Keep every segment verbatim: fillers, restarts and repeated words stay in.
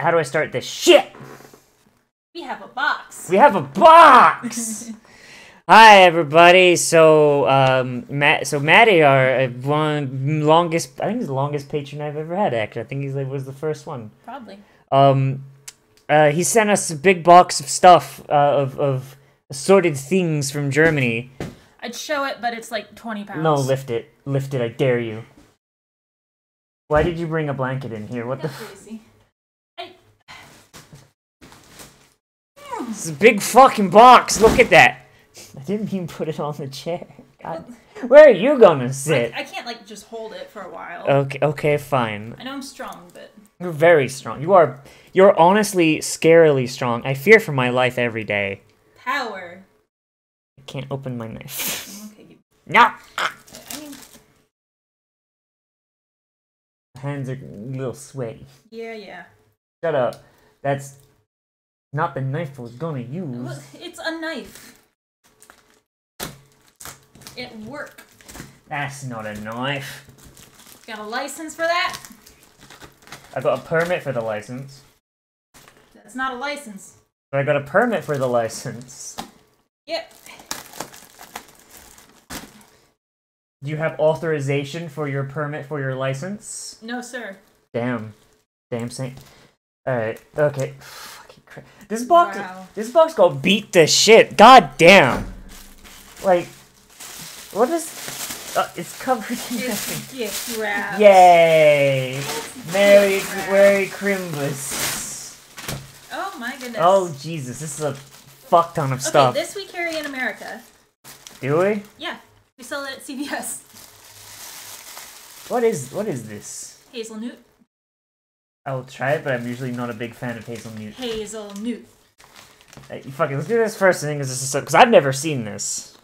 How do I start this shit? We have a box. We have a box. Hi everybody. So, um, Matt. So Matty, our one longest. I think he's the longest patron I've ever had. Actually, I think he like, was the first one. Probably. Um, uh, he sent us a big box of stuff uh, of of assorted things from Germany. I'd show it, but it's like twenty pounds. No, lift it, lift it. I dare you. Why did you bring a blanket in here? What That's the? Crazy. It's a big fucking box. Look at that. I didn't mean put it on the chair. God. Where are you gonna sit? I, I can't like just hold it for a while. Okay, okay, fine. I know I'm strong, but you're very strong. You are. You're honestly scarily strong. I fear for my life every day. Power. I can't open my knife. Okay, you... No. I mean... Hands are a little sweaty. Yeah, yeah. Shut up. That's. Not the knife I was gonna use. It's a knife. It worked. That's not a knife. Got a license for that? I got a permit for the license. That's not a license. But I got a permit for the license. Yep. Do you have authorization for your permit for your license? No, sir. Damn. Damn saint. Alright, okay. This box, wow. This box gonna beat the shit. God damn! Like, what is? Uh, it's covered in nothing. Gift wrap. Yay! It's Merry, Merry Christmas. Oh my goodness! Oh Jesus! This is a fuck ton of okay, stuff. This we carry in America. Do we? Yeah, we sell it at C V S. What is? What is this? Hazelnut. I will try it, but I'm usually not a big fan of hazelnut. Hazelnut. Hey, fuck it, let's do this first thing, because I've never seen this.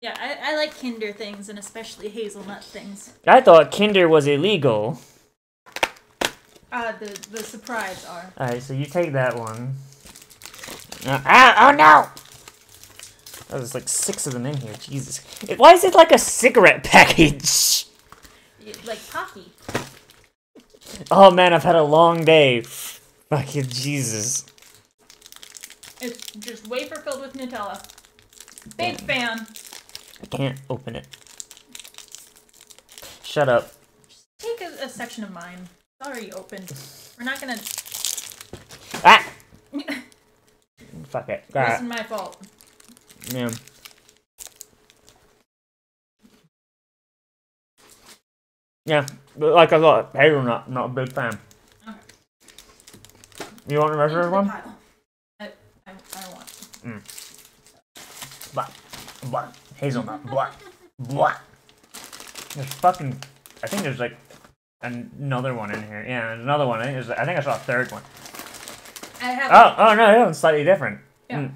Yeah, I, I like Kinder things, and especially hazelnut things. I thought Kinder was illegal. Uh, the, the surprise are. Alright, so you take that one. Uh, ah, oh no! Oh, there's like six of them in here, Jesus. It, why is it like a cigarette package? Like Pocky. Oh man, I've had a long day. Fucking Jesus. It's just wafer filled with Nutella. Big fan. I can't open it. Shut up. Just take a, a section of mine. It's already opened. We're not gonna... Ah! Fuck it. All right. This is my fault. Yeah. Yeah, but like I thought, hazelnut, not a big fan. Okay. You want to measure this one? Pile. I, I, I want it. Mm. Blah, blah, hazelnut, blah, blah. There's fucking, I think there's like another one in here. Yeah, there's another one. I think, there's, I think I saw a third one. I have oh, one. Oh, no, that one's slightly different. Yeah. Mm.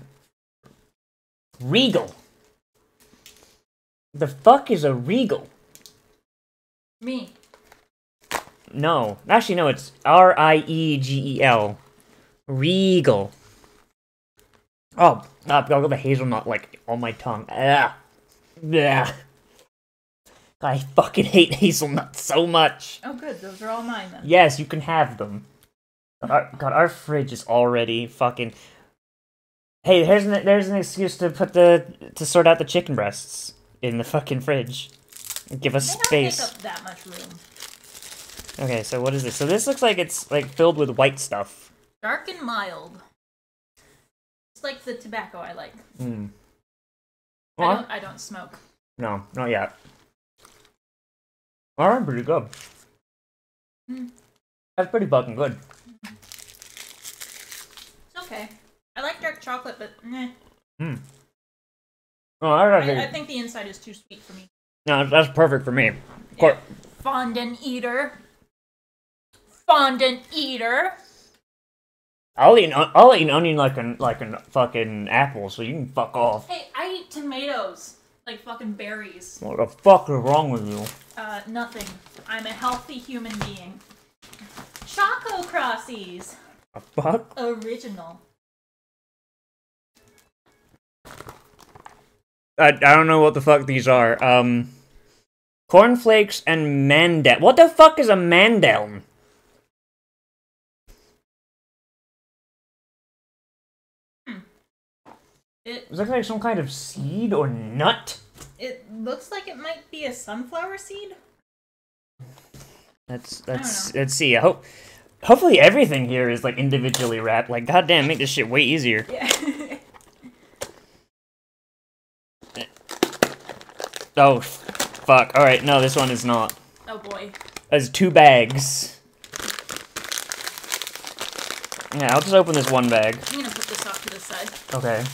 Riegel. The fuck is a Riegel? Me. No. Actually, no, it's R I E G E L. Riegel. Oh, I've got the hazelnut, like, on my tongue. Ah. Yeah. I fucking hate hazelnuts so much. Oh, good. Those are all mine, then. Yes, you can have them. Our, God, our fridge is already fucking... Hey, here's an, there's an excuse to put the... to sort out the chicken breasts in the fucking fridge. Give us space. They don't take up that much room. Okay, so what is this? So this looks like it's like filled with white stuff. Dark and mild. It's like the tobacco I like. Mm. Well, I don't. I don't smoke. No, not yet. All right, pretty good. Mm. That's pretty fucking good. It's okay. I like dark chocolate, but meh. Mm. Oh, I, I, I think the inside is too sweet for me. No, that's perfect for me. Of course. Yeah. Fondant eater. Fondant eater. I'll eat, an, I'll eat an onion like an, like an fucking apple, so you can fuck off. Hey, I eat tomatoes. Like fucking berries. What the fuck is wrong with you? Uh, nothing. I'm a healthy human being. Choco Crossies. A fuck? Original. I, I don't know what the fuck these are. Um, cornflakes and Mandel. What the fuck is a Mandel? It, it looks like some kind of seed or nut. It looks like it might be a sunflower seed. Let's let's let's see. I hope hopefully everything here is like individually wrapped. Like goddamn, make this shit way easier. Yeah. Oh fuck! All right, no, this one is not. Oh boy. There's two bags. Yeah, I'll just open this one bag. I'm gonna put this off to the side. Okay.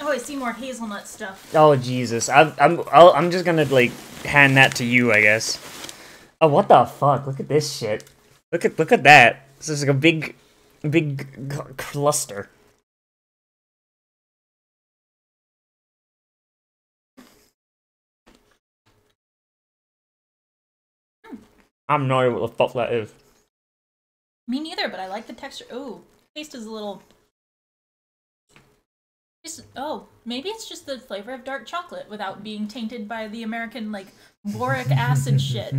Oh, I see more hazelnut stuff. Oh Jesus! I'm I'm I'll, I'm just gonna like hand that to you, I guess. Oh, what the fuck? Look at this shit. Look at look at that. This is like a big, big cluster. Hmm. I'm not sure what the fuck that is. Me neither, but I like the texture. Ooh, taste is a little. Just, oh, maybe it's just the flavor of dark chocolate without being tainted by the American, like, boric acid shit.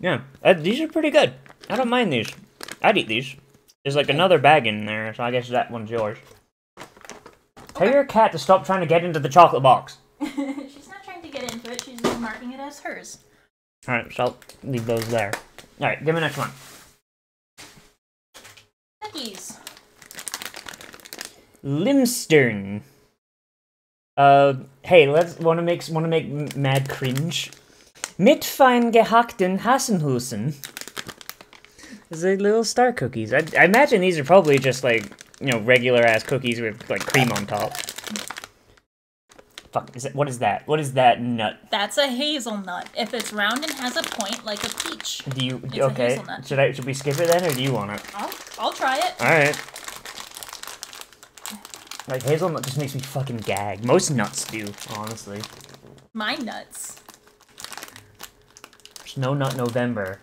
Yeah, uh, these are pretty good. I don't mind these. I'd eat these. There's, like, another bag in there, so I guess that one's yours. Okay. Tell your cat to stop trying to get into the chocolate box. She's not trying to get into it. She's just marking it as hers. All right, so I'll leave those there. All right, give me the next one. Cookies. Limstern. Uh, hey, let's wanna make wanna make mad cringe. Mit fein gehackten Hasenhusen. It's like little star cookies. I, I imagine these are probably just like you know regular ass cookies with like cream on top. Fuck, is it? What is that? What is that nut? That's a hazelnut. If it's round and has a point, like a peach. Do you it's okay? A hazelnut. Should I should we skip it then, or do you want it? I'll I'll try it. All right. Like, hazelnut just makes me fucking gag. Most nuts do, honestly. My nuts. There's no nut November.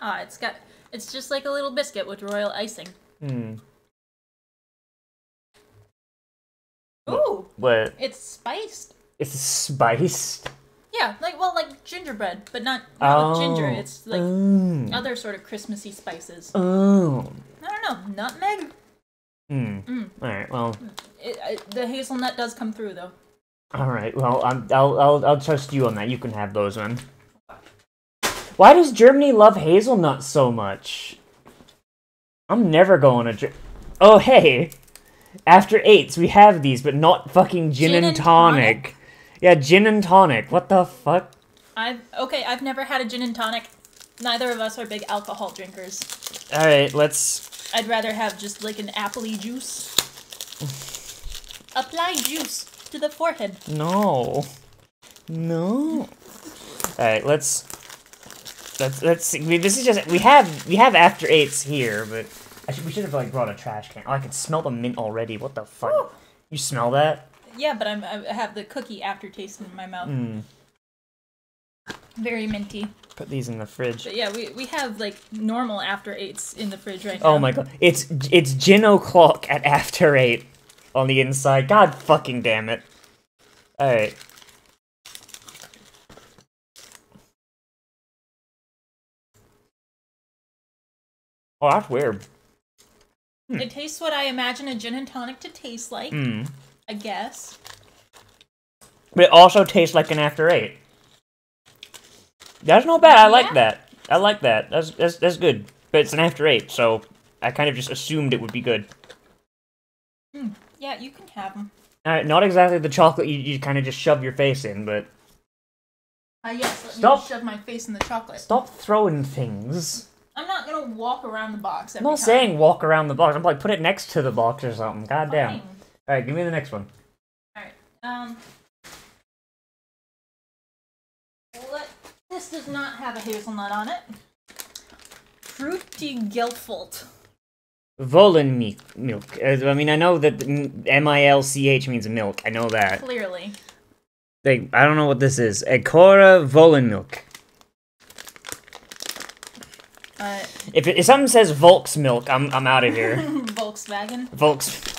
Ah, oh, it's got... It's just like a little biscuit with royal icing. Hmm. Ooh! What? It's spiced. It's spiced? Yeah, like, well, like gingerbread, but not, not oh. with ginger. It's like mm. other sort of Christmassy spices. Oh. I don't know, nutmeg? Mm. Mm. Alright, well. It, it, the hazelnut does come through, though. Alright, well, I'm, I'll, I'll, I'll trust you on that. You can have those then. Why does Germany love hazelnuts so much? I'm never going to Ger- Oh, hey! After eights, we have these, but not fucking gin, gin and tonic. And tonic? Yeah, gin and tonic. What the fuck? I've okay. I've never had a gin and tonic. Neither of us are big alcohol drinkers. All right, let's. I'd rather have just like an appley juice. Apply juice to the forehead. No, no. All right, let's. Let's let's see. We, this is just we have we have after eights here, but I should, we should have like brought a trash can. Oh, I can smell the mint already. What the fuck? Ooh. You smell that? Yeah, but I'm, I have the cookie aftertaste in my mouth. Mm. Very minty. Put these in the fridge. But yeah, we we have like normal after eights in the fridge right now. Oh my god, it's it's gin o'clock at after eight on the inside. God fucking damn it! All right. Oh, that's weird. Hmm. It tastes what I imagine a gin and tonic to taste like. Mm. I guess. But it also tastes like an after eight. That's not bad. I yeah. like that. I like that. That's, that's that's good. But it's an after eight, so I kind of just assumed it would be good. Mm. Yeah, you can have them. All right, not exactly the chocolate you, you kind of just shove your face in, but... Ah, uh, yes, let Stop. me shove my face in the chocolate. Stop throwing things. I'm not going to walk around the box every I'm not time. saying walk around the box. I'm like, put it next to the box or something. God damn. Alright, give me the next one. Alright, um... Let, this does not have a hazelnut on it. Fruity Gelfult. Wollen milk. I mean, I know that M I L C H means milk. I know that. Clearly. Like, I don't know what this is. Ecora Wollen milk. Uh, if, it, if something says Volks milk, I'm, I'm out of here. Volkswagen? Volks...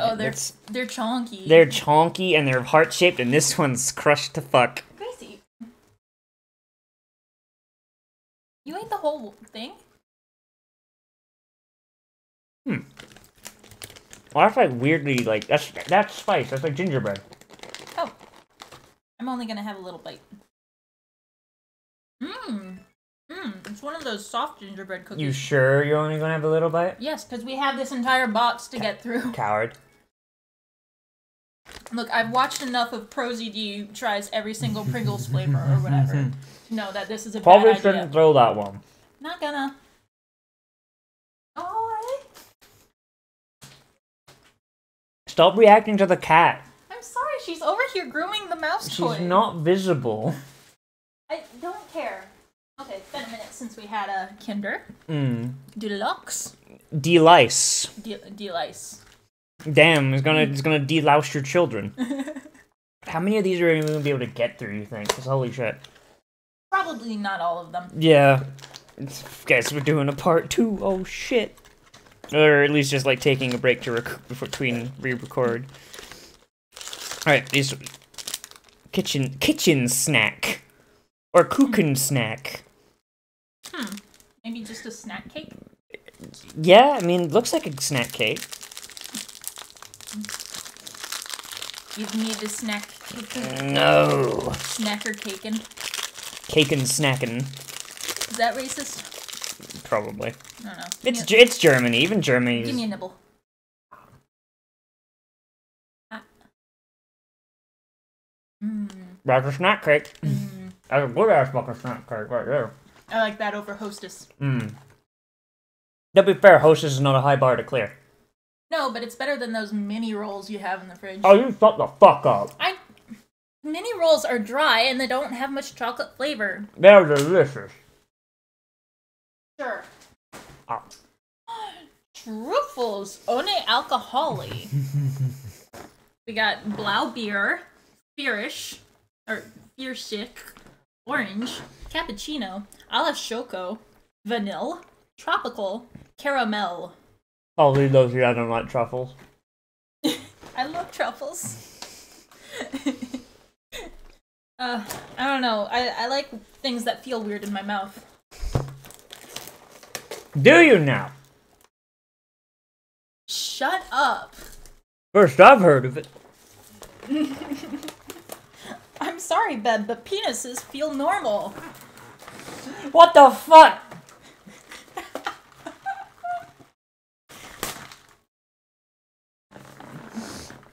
Oh, they're That's, they're chonky. They're chonky and they're heart shaped, and this one's crushed to fuck. Gracie, you ate the whole thing? Hmm. Well, that's like weirdly like that's that's spice. That's like gingerbread. Oh, I'm only gonna have a little bite. Mmm. Mmm. It's one of those soft gingerbread cookies. You sure you're only gonna have a little bite? Yes, because we have this entire box to get through. Coward. Look, I've watched enough of ProZD tries every single Pringles flavor or whatever. No, that this is a probably bad idea. Probably shouldn't throw that one. Not gonna. Oh, right. Stop reacting to the cat. I'm sorry, she's over here grooming the mouse she's toy. She's not visible. I don't care. Okay, it's been a minute since we had a Kinder. Mm. Deluxe. Delice. De Delice. Damn, it's gonna it's gonna delouse your children. How many of these are you gonna be able to get through? You think? Cause holy shit. Probably not all of them. Yeah, guess we're doing a part two. Oh shit. Or at least just like taking a break to rec between re-record. All right, these kitchen kitchen snack or cooking mm. snack. Hmm. Maybe just a snack cake. Yeah, I mean, it looks like a snack cake. Give me the snack cakin'. No. Snacker cakin'. Cakin' snackin'. Is that racist? Probably. I don't know. It's, yeah. It's Germany. Even Germany. Give me a nibble. Ah. Mm. That's a snack cake. Mm. That's a good ass fucking snack cake right there. I like that over Hostess. Mm. To be fair, Hostess is not a high bar to clear. No, but it's better than those mini rolls you have in the fridge. Oh, you shut the fuck up. I... Mini rolls are dry and they don't have much chocolate flavor. They're delicious. Sure. Oh. Truffles, one alcoholic. We got Blaubeer, Firish, or Fierschik, Orange, Cappuccino, a la Choco, Vanille, Tropical, Caramel. I'll leave those here. I don't like truffles. I love truffles. uh, I don't know. I, I like things that feel weird in my mouth. Do you now? Shut up. First I've heard of it. I'm sorry, Beb, but penises feel normal. What the fuck?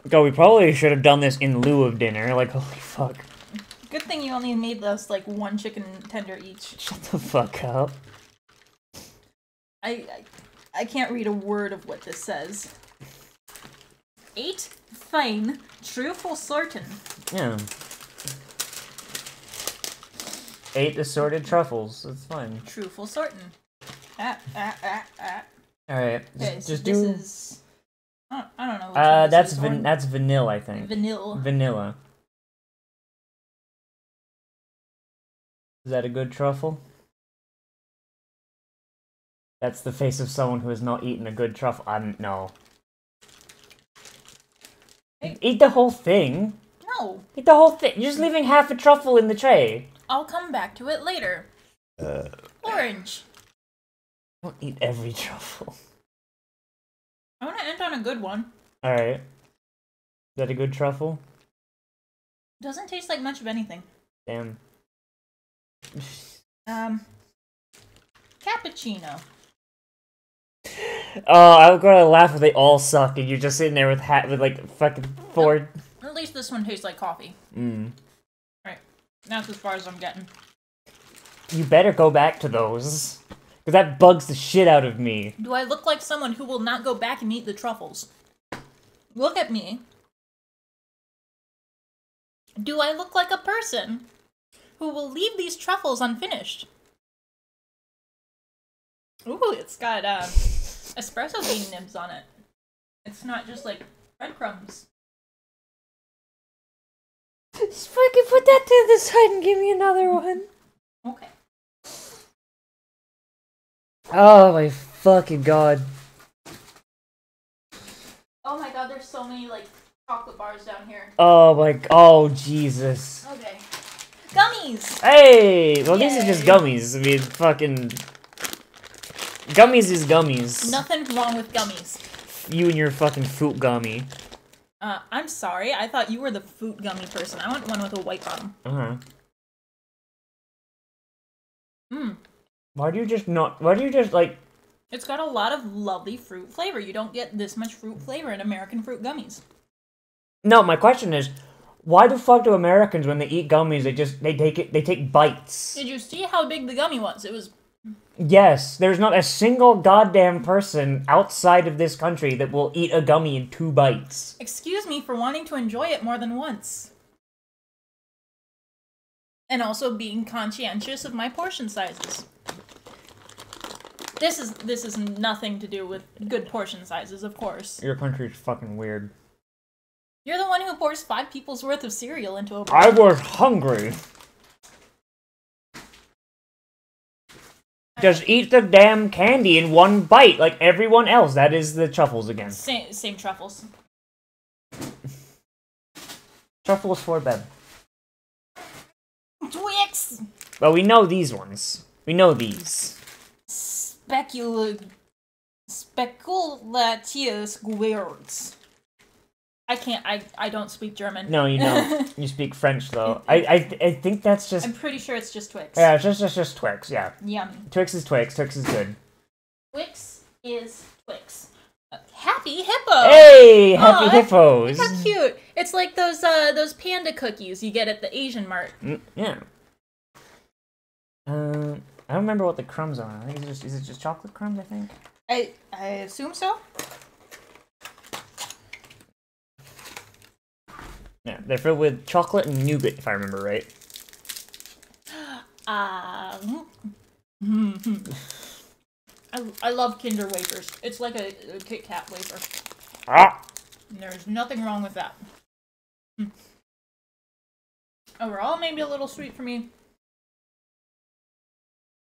God, we probably should have done this in lieu of dinner. Like, holy fuck. Good thing you only made those, like, one chicken tender each. Shut the fuck up. I, I, I can't read a word of what this says. Eight fine truffle sorten. Yeah. Eight assorted truffles. That's fine. Truffle sorten. Ah, ah, ah, ah. Alright. Okay, just, so just this do... is... I don't, I don't know. Uh, that's van that's vanilla, I think. Vanilla. Vanilla. Is that a good truffle? That's the face of someone who has not eaten a good truffle. I don't know. Hey. Eat the whole thing. No. Eat the whole thing. You're just leaving half a truffle in the tray. I'll come back to it later. Uh. Orange. Don't eat every truffle. I want to end on a good one. Alright. Is that a good truffle? Doesn't taste like much of anything. Damn. Um. Cappuccino. Oh, I was going to laugh if they all suck and you're just sitting there with hat with like fucking four. No, at least this one tastes like coffee. Mm. Alright. That's as far as I'm getting. You better go back to those. Because that bugs the shit out of me. Do I look like someone who will not go back and eat the truffles? Look at me. Do I look like a person who will leave these truffles unfinished? Ooh, it's got uh, espresso bean nibs on it. It's not just like breadcrumbs. Just fucking put that to the side and give me another one. Okay. Oh my fucking god. Oh my god, there's so many, like, chocolate bars down here. Oh my, oh Jesus. Okay. Gummies! Hey! Well, yay. These are just gummies. I mean, fucking... Gummies is gummies. Nothing wrong with gummies. You and your fucking fruit gummy. Uh, I'm sorry. I thought you were the fruit gummy person. I want one with a white bottom. Uh-huh. Mmm. Why do you just not... Why do you just, like... It's got a lot of lovely fruit flavor. You don't get this much fruit flavor in American fruit gummies. No, my question is... Why the fuck do Americans, when they eat gummies, they just... They take it... They take bites. Did you see how big the gummy was? It was... Yes, there's not a single goddamn person outside of this country that will eat a gummy in two bites. Excuse me for wanting to enjoy it more than once. And also being conscientious of my portion sizes. This is this is nothing to do with good portion sizes, of course. Your country's fucking weird. You're the one who pours five people's worth of cereal into a bowl. I was hungry. Just eat the damn candy in one bite, like everyone else. That is the truffles again. Same, same truffles. Truffles for bed. Twix! Well, we know these ones. We know these. Specula... Speculatius words. I can't, I, I don't speak German. No, you know, you speak French, though. I, I I think that's just... I'm pretty sure it's just Twix. Yeah, it's just, just, just Twix, yeah. Yummy. Twix is Twix, Twix is good. Twix is Twix. Happy Hippo! Hey, Happy oh, Hippos! How cute! It's like those uh, those panda cookies you get at the Asian Mart. Mm, yeah. Uh, I don't remember what the crumbs are. I think it's just, is it just chocolate crumbs, I think? I, I assume so. Yeah, they're filled with chocolate and nougat, if I remember right. Uh, mm-hmm. I, I love Kinder wafers. It's like a, a Kit Kat wafer. Ah. There's nothing wrong with that. Mm. Overall, maybe a little sweet for me.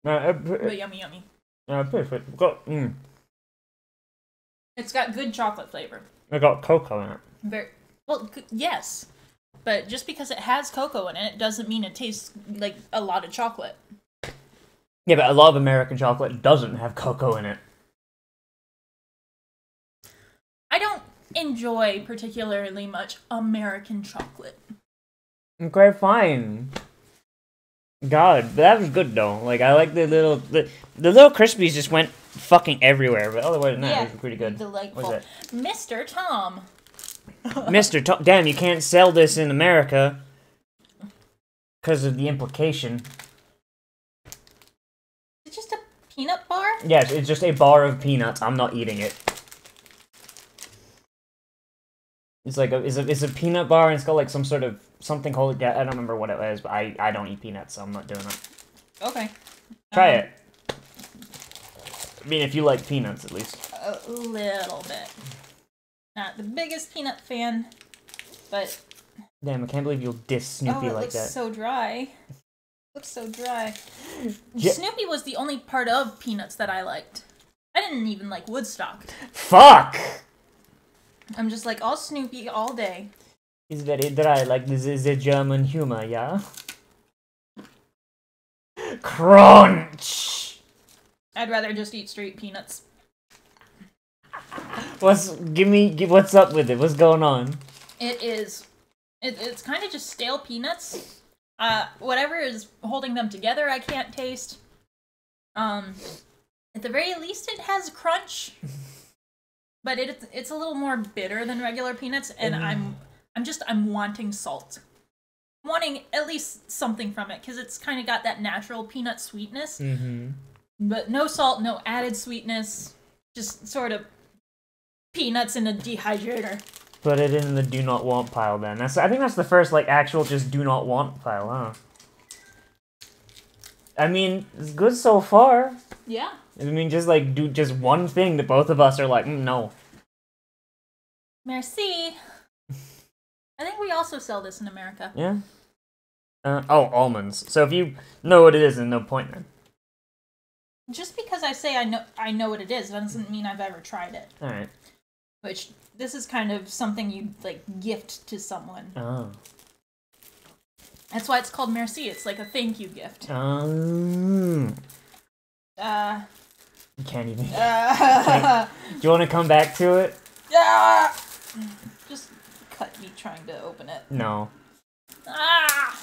Uh, it, it, but yummy, yummy. Uh, perfect. Got, mm. It's got good chocolate flavor. It got cocoa in it. Very... Well, yes, but just because it has cocoa in it doesn't mean it tastes like a lot of chocolate. Yeah, but a lot of American chocolate doesn't have cocoa in it. I don't enjoy particularly much American chocolate. Okay, fine. God, that was good though. Like, I like the little the, the little crispies just went fucking everywhere, but otherwise than that, yeah, it was pretty good. Delightful. What is that? Mister Tom. Mister Tom, damn, you can't sell this in America because of the implication. It's just a peanut bar? Yes, it's just a bar of peanuts. I'm not eating it. It's like a, it's a, it's a peanut bar, and it's got like some sort of something called, I don't remember what it was, but I, I don't eat peanuts, so I'm not doing it. Okay. Try um, it. I mean, if you like peanuts, at least. A little bit. Not the biggest peanut fan, but... Damn, I can't believe you'll diss Snoopy oh, like that. Oh, it looks so dry. Looks so dry. Yeah. Snoopy was the only part of Peanuts that I liked. I didn't even like Woodstock. Fuck! I'm just like, all Snoopy all day. It's very dry, like this is a German humor, yeah? Crunch! I'd rather just eat straight peanuts. What's give me give, what's up with it? What's going on? It is, it, it's kind of just stale peanuts. Uh, whatever is holding them together, I can't taste. Um, at the very least, it has crunch, but it it's a little more bitter than regular peanuts, and mm. I'm I'm just I'm wanting salt, I'm wanting at least something from it because it's kind of got that natural peanut sweetness, mm-hmm. but no salt, no added sweetness, just sort of. Peanuts in a dehydrator. Put it in the do not want pile then. That's I think that's the first like actual just do not want pile, huh? I mean, it's good so far. Yeah. I mean, just like do just one thing that both of us are like, mm, no. Merci. I think we also sell this in America. Yeah. Uh, oh, almonds. So if you know what it is, then no point then. Just because I say I know I know what it is doesn't mean I've ever tried it. All right. Which, this is kind of something you, like, gift to someone. Oh. That's why it's called Merci. It's like a thank you gift. Oh. Uh. can't even. Like, do you want to come back to it? Yeah. Just cut me trying to open it. No. Ah.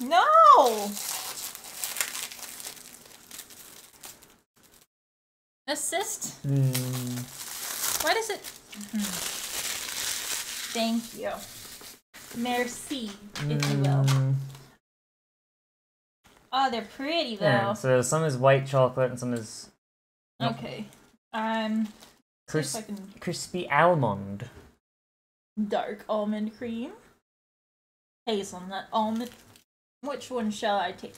No. Assist? Mm. Why does it? Mm-hmm. Thank you. Merci, mm. if you will. Oh, they're pretty though. Yeah, so some is white chocolate and some is. Nope. Okay. Um. Cris I can... Crispy almond. Dark almond cream. Hazelnut almond. Which one shall I take?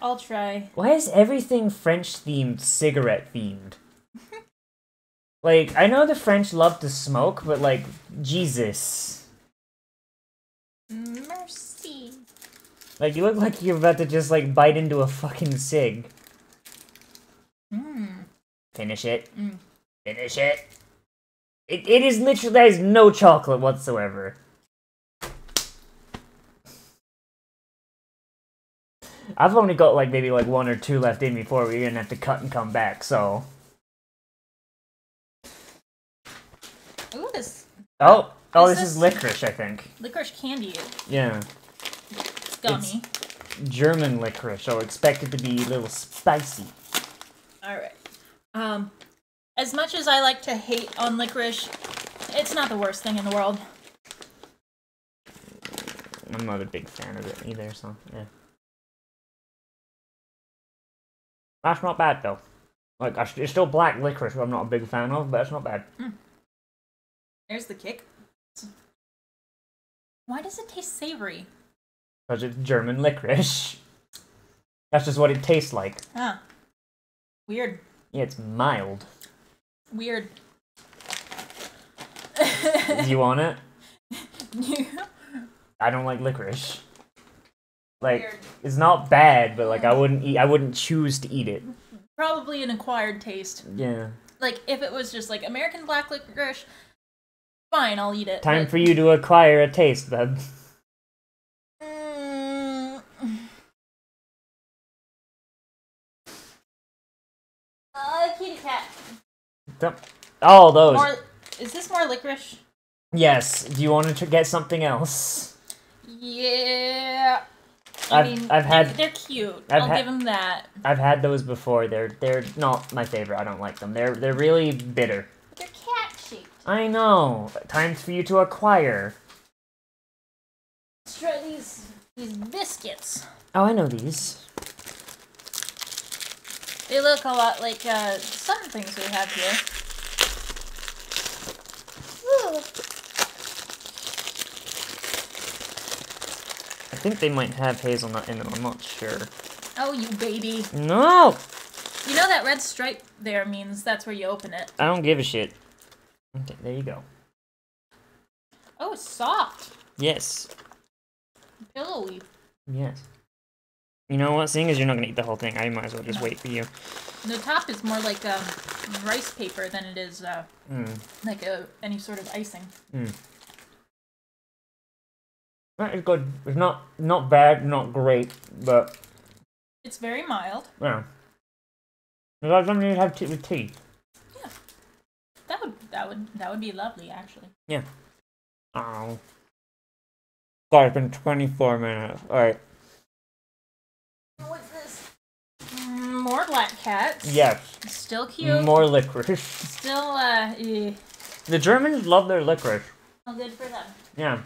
I'll try. Why is everything French-themed, cigarette-themed? Like, I know the French love to smoke, but like, Jesus. Merci. Like, you look like you're about to just, like, bite into a fucking cig. Mm. Finish it. Mm. Finish it. It. It is literally, there is no chocolate whatsoever. I've only got like maybe like one or two left in before we're gonna have to cut and come back. So. Ooh, this. Oh, oh, this, this is licorice, I think. Licorice candy. Yeah. It's gummy. It's German licorice, so expect it to be a little spicy. All right. Um, as much as I like to hate on licorice, it's not the worst thing in the world. I'm not a big fan of it either, so yeah. That's not bad, though. Like, it's still black licorice, which I'm not a big fan of, but that's not bad. Mm. There's the kick. Why does it taste savory? Because it's German licorice. That's just what it tastes like. Huh. Weird. Yeah, it's mild. Weird. Do you want it? Yeah. I don't like licorice. Like, weird. It's not bad, but like I wouldn't eat. I wouldn't choose to eat it. Probably an acquired taste. Yeah. Like if it was just like American black licorice, fine, I'll eat it. Time but... for you to acquire a taste, bub. Mm. Uh, kitty cat. All those. More... Is this more licorice? Yes. Do you want to get something else? Yeah. I mean, I've, I've had, they're cute. I've I'll ha give them that. I've had those before. They're they're not my favorite. I don't like them. They're they're really bitter. But they're cat shaped. I know. Time's for you to acquire. Let's try these these biscuits. Oh, I know these. They look a lot like uh, some things we have here. Ooh. I think they might have hazelnut in them, I'm not sure. Oh, you baby. No! You know that red stripe there means that's where you open it. I don't give a shit. Okay, there you go. Oh, it's soft. Yes. Pillowy. Yes. You know what, seeing as you're not going to eat the whole thing, I might as well just no. wait for you. The top is more like um, rice paper than it is uh, mm. like a, any sort of icing. Mm. That is good. It's not not bad, not great, but it's very mild. Yeah. You guys don't need to have tea with tea. Yeah. That would that would that would be lovely actually. Yeah. Oh. God, it's been twenty-four minutes. Alright. What's this? More black cats. Yes. Still cute. More licorice. Still uh eh. The Germans love their licorice. Oh, good for them. Yeah.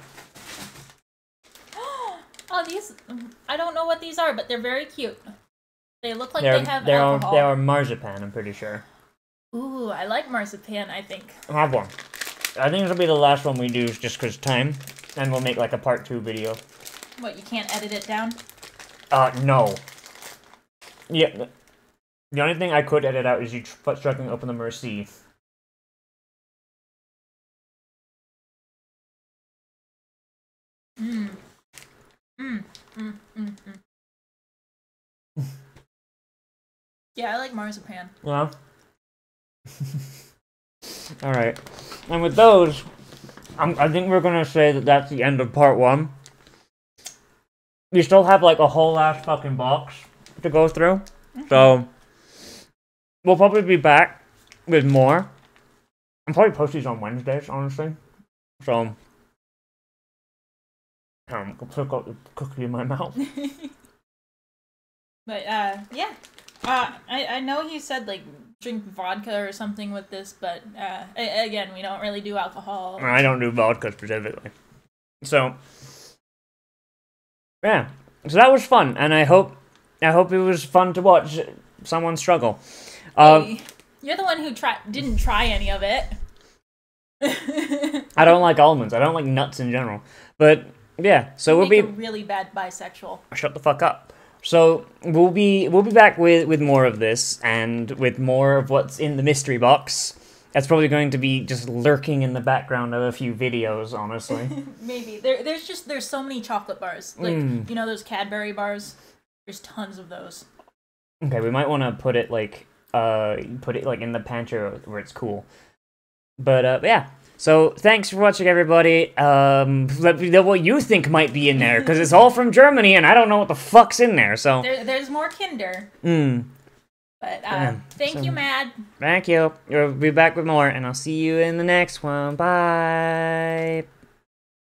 Oh, these, I don't know what these are, but they're very cute. They look like they're, they have they're alcohol. They are marzipan, I'm pretty sure. Ooh, I like marzipan, I think. I'll have one. I think it'll be the last one we do, just because time. And we'll make, like, a part two video. What, you can't edit it down? Uh, no. Yeah, the only thing I could edit out is you struggling open the Merci. Mmm. Mm, mm, mm, mm. Yeah, I like marzipan. Well. Alright. And with those, I'm, I think we're going to say that that's the end of part one. we still have like a whole ass fucking box to go through. Mm-hmm. So we'll probably be back with more. I'm probably post these on Wednesdays, honestly. So um, I'll pick up the cookie in my mouth. But uh, yeah, uh, I I know you said like drink vodka or something with this, but uh, again, we don't really do alcohol. I don't do vodka specifically. So yeah, so that was fun, and I hope I hope it was fun to watch someone struggle. Um, hey, you're the one who try didn't try any of it. I don't like almonds. I don't like nuts in general. But yeah, so you we'll make be a really bad bisexual. Shut the fuck up. So we'll be we'll be back with with more of this and with more of what's in the mystery box. That's probably going to be just lurking in the background of a few videos, honestly. Maybe there there's just there's so many chocolate bars, like mm. you know those Cadbury bars. There's tons of those. Okay, we might want to put it like uh put it like in the pantry where it's cool. But uh yeah. So thanks for watching, everybody. Um, let me know what you think might be in there, because it's all from Germany, and I don't know what the fuck's in there. So there, there's more Kinder. Mm. But uh, yeah. thank so, you, Mad. Thank you. We'll be back with more, and I'll see you in the next one. Bye.